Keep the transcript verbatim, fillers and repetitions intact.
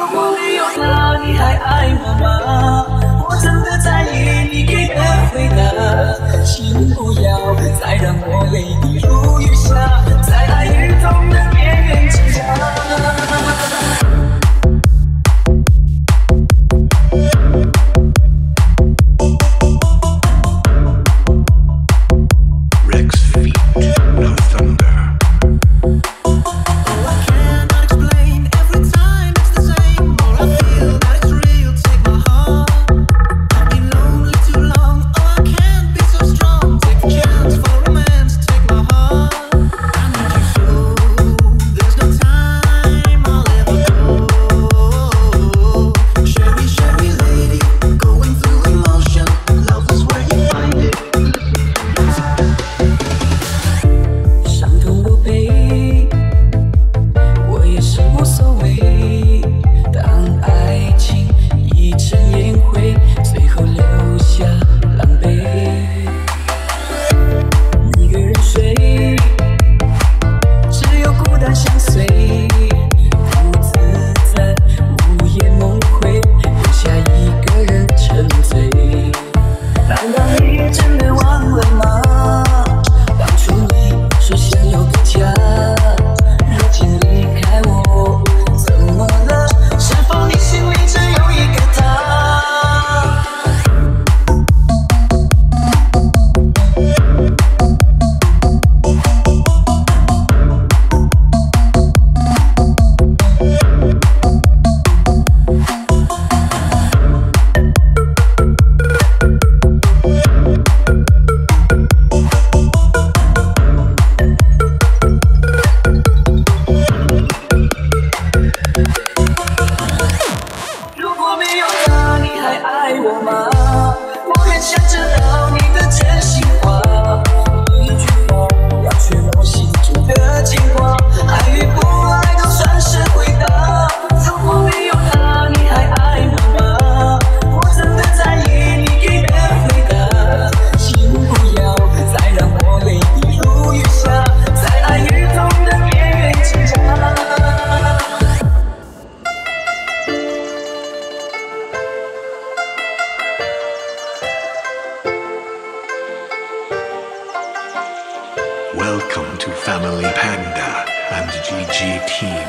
如果没有老，你还爱我吗？我真的在意你给的回答，请不要再让我泪滴如雨下，在爱与痛的边缘挣扎。 Welcome to Family Panda and G G T.